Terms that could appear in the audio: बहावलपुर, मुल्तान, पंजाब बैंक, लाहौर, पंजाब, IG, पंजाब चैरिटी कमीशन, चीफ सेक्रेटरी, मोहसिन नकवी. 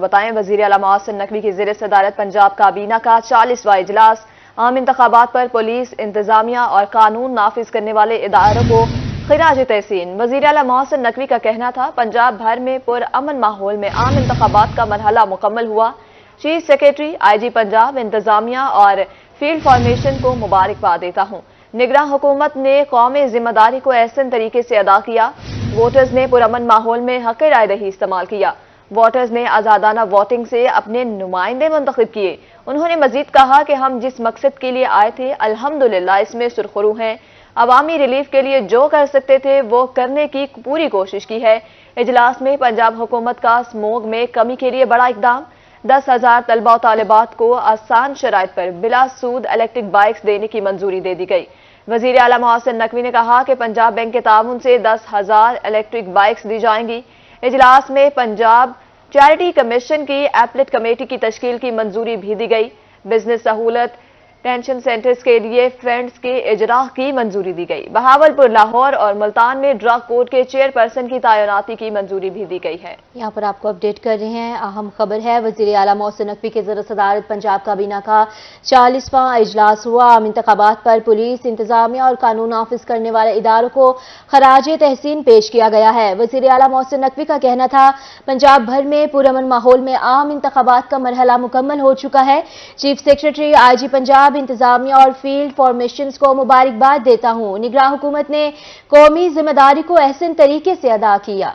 बताएं, वज़ीर आला मोहसिन नकवी की ज़ेर सदारत पंजाब काबीना का 40वां इजलास। आम इंतखाबात पर पुलिस, इंतजामिया और कानून नाफिज करने वाले इदारों को खिराज तहसीन। वज़ीर आला मोहसिन नकवी का कहना था, पंजाब भर में पुरअमन माहौल में आम इंतखाबात का मरहला मुकम्मल हुआ। चीफ सेक्रेटरी, IG पंजाब, इंतजामिया और फील्ड फॉर्मेशन को मुबारकबाद देता हूँ। निगरां हुकूमत ने कौमी जिम्मेदारी को एहसन तरीके से अदा किया। वोटर्स ने पुरअमन माहौल में हक़ राय रही इस्तेमाल किया। वोटर्स ने आज़ादाना वोटिंग से अपने नुमाइंदे मुंतखब किए। उन्होंने मजीद कहा कि हम जिस मकसद के लिए आए थे अल्हम्दुलिल्लाह इसमें सुरखरू हैं। अवामी रिलीफ के लिए जो कर सकते थे वो करने की पूरी कोशिश की है। इजलास में पंजाब हुकूमत का स्मोग में कमी के लिए बड़ा इकदाम। 10,000 तलबा तालिबात को आसान शराइत पर बिला सूद इलेक्ट्रिक बाइक्स देने की मंजूरी दे दी गई। वज़ीर आला मोहसिन नकवी ने कहा कि पंजाब बैंक के ताउन से 10,000 इलेक्ट्रिक बाइक्स दी जाएंगी। इजलास में पंजाब चैरिटी कमीशन की एपलेट कमेटी की तश्कील की मंजूरी भी दी गई। बिजनेस सहूलत टेंशन सेंटर्स के लिए फंड्स के इजराह की मंजूरी दी गई। बहावलपुर, लाहौर और मुल्तान में ड्रग कोर्ट के चेयरपर्सन की तैनाती की मंजूरी भी दी गई है। यहाँ पर आपको अपडेट कर रहे हैं, अहम खबर है। वज़ीर आला मोहसिन नकवी के ज़ेर सदारत पंजाब काबीना का 40वां इजलास हुआ। आम इंतखाबात पर पुलिस, इंतजामिया और कानून नाफिज करने वाले इदारों को खराज तहसीन पेश किया गया है। वज़ीर आला मोहसिन नकवी का कहना था, पंजाब भर में पुरअमन माहौल में आम इंतखाबात का मरहला मुकम्मल हो चुका है। चीफ सेक्रेटरी, IG पंजाब, इंतजामिया और फील्ड फॉर्मेशंस को मुबारकबाद देता हूं। निगरां हुकूमत ने कौमी जिम्मेदारी को एहसन तरीके से अदा किया।